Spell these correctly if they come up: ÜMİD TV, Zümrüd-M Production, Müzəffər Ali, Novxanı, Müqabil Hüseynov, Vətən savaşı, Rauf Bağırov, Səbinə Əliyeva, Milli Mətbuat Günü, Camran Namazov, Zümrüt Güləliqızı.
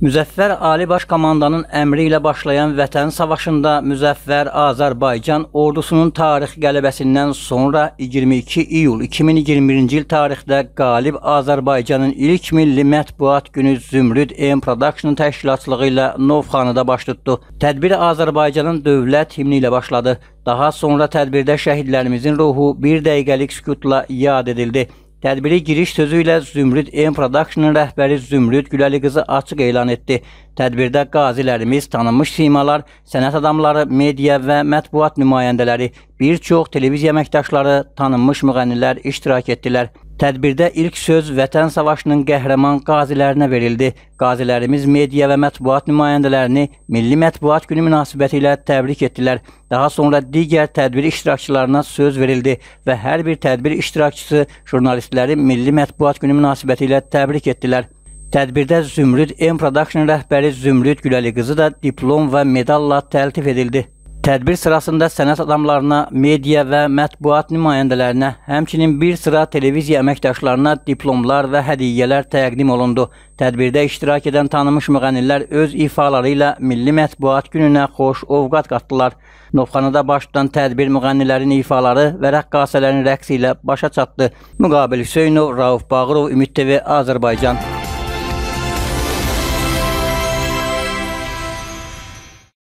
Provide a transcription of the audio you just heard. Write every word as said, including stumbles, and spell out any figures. Müzəffər Ali Başkomandanın əmri ilə başlayan Vətən savaşında Müzəffər Azərbaycan ordusunun tarix qələbəsindən sonra iyirmi iki iyul iki min iyirmi birinci il tarixdə qalib Azərbaycanın ilk milli mətbuat günü Zümrüd-M Production təşkilatçılığı ilə Novxanıda baş tutdu. Tədbir Azərbaycanın dövlət himni ilə başladı. Daha sonra tədbirdə şəhidlərimizin ruhu bir dəqiqəlik sükutla yad edildi. Tədbiri giriş sözü ilə Zümrüd-M Production'ın rəhbəri Zümrüt Güləliqızı açıq elan etdi. Tədbirdə qazilərimiz, tanınmış simalar, sənət adamları, media və mətbuat nümayəndələri, bir çox televiziya əməkdaşları, tanınmış müğənnilər iştirak etdilər. Tədbirdə ilk söz Vətən savaşının qəhrəman qazilərinə verildi. Qazilərimiz media və mətbuat nümayəndələrini Milli Mətbuat Günü münasibəti ilə təbrik etdilər. Daha sonra digər tədbir iştirakçılarına söz verildi və hər bir tədbir iştirakçısı jurnalistləri Milli Mətbuat Günü münasibəti ilə təbrik etdilər. Tədbirdə Zümrüd-M Production rəhbəri Zümrüt Güləliqızı da diplom və medalla təltif edildi. Tədbir sırasında sənət adamlarına, media və mətbuat nümayəndələrinə, həmçinin bir sıra televiziya əməkdaşlarına diplomlar və hədiyyələr təqdim olundu. Tədbirdə iştirak edən tanınmış müğənnilər öz ifaları ilə Milli Mətbuat Gününə xoş ovqat qatdılar. Novxanıda baş tutan tədbir müğənnilərin ifaları və rəqqasələrin rəqsi ilə başa çatdı. Müqabil Hüseynov, Rauf Bağırov, Ümid T V Azərbaycan.